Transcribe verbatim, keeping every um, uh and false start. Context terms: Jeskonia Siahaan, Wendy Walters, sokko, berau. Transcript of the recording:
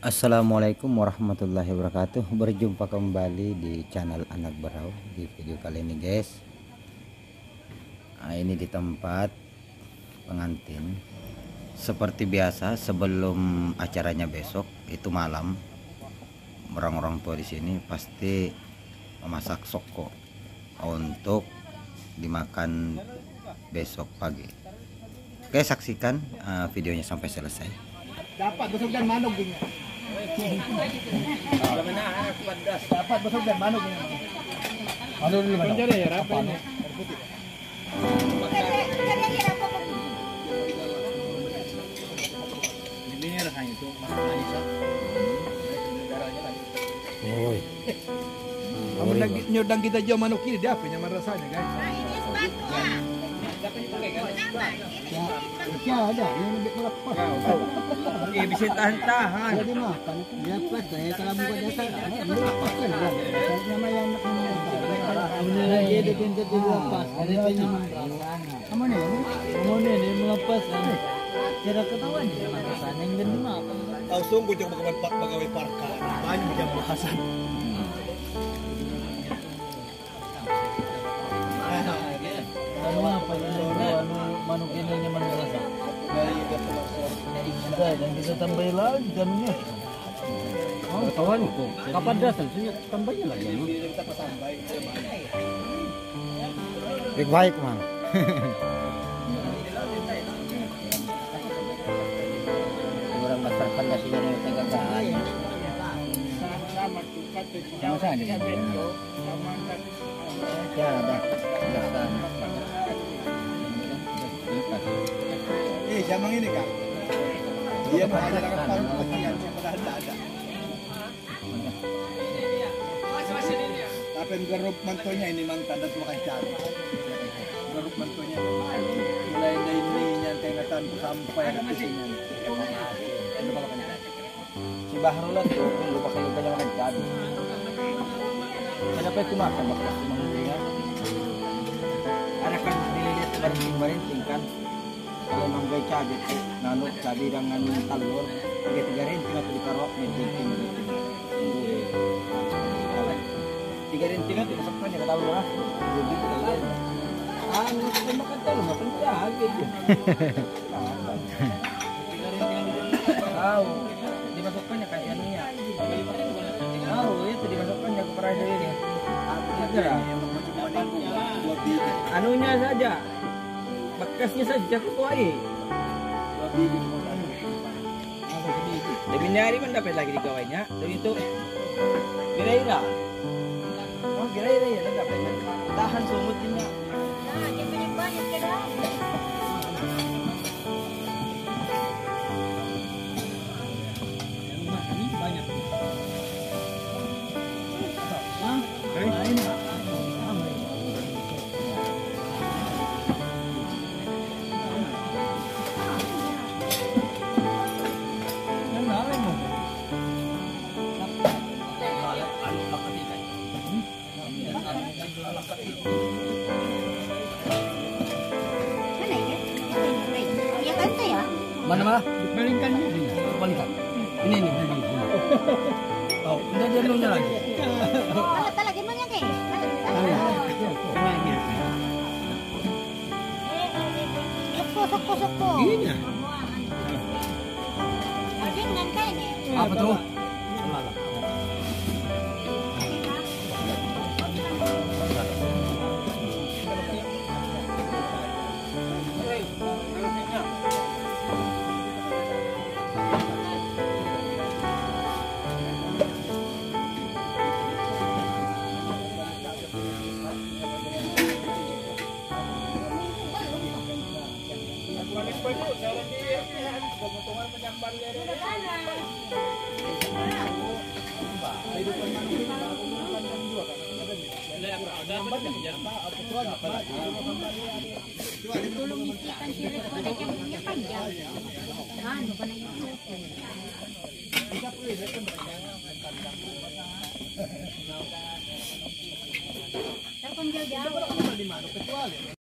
Assalamualaikum warahmatullahi wabarakatuh. Berjumpa kembali di channel Anak Berau. Di video kali ini guys, nah, ini di tempat pengantin. Seperti biasa sebelum acaranya besok, itu malam, orang-orang tua di sini pasti memasak sokko untuk dimakan besok pagi. Oke, saksikan uh, videonya sampai selesai. Dapat besok dan manuk gini. Dapat besok dan manuk gini. Manuk dulu manuk. Nyodang kita jauh manuk ini, dia punya rasanya kan? Ya ada yang melepas. Oke, bisa tahan-tahan. Jadi makan itu dia pas saya kalau buat dasar. Nama yang namanya dia bikin itu lepas. Ada punya melepas. Kamu nih, kamu nih dia melepas. Tidak ketahuan dia rasanya yang benar apa. Langsung gue coba keempat pegawai parka. Panjang bahasan. Dan bisa tambahin lagi jamnya. Oh, kawan kok. Kapan dasar punya tambahin lagi. Baik-baik, Mang. Orang master pandasinya yang tega kali. Sama tukat kecil saja. Ya, ada. Ada. Eh, jamang ini, Kak. Dia mengadakan paru kesiannya padahal tak ada. Tapi gerup mantonya ini mantan dan semua cari. Gerup mantonya mulai dari ini nyantai ngatan sampai ke sini. Si Bahrulah itu lupa kalau banyak orang jadi. Kenapa itu makan makan manusia? Ada kan nilai terbaring-baring kan? Kalau manggai cabai, nanuk cabai dengan telur, tiga-tiga rinting atau dikarok, rinting rinting. Tiga rinting atau tidak sepanjang kata orang, rugi telur. Ah, nanti makan telur, makan cabai. Tiga rinting rinting. Tahu, dimasukkannya kayak minyak. Tahu, itu dimasukkannya ke perai ini. Aja, anunya saja. Bekasnya saja ketuai. Lebih nyari pun dapat lagi di kawainya. Jadi itu kira-kira. Oh kira-kira ya dapat. Tahan sumutnya. Nah, dia punya banyak kedai. Yang mahal banyak. Hah? Lain. Mana malah? Dibalikan ini. Dibalikan. Ini ini. Oh, udah jenuhnya lagi. Kalau tak lagi mana ke? Sokko, sokko, sokko. Ini. Ada dengan kain ni. Apa tu? Panjang.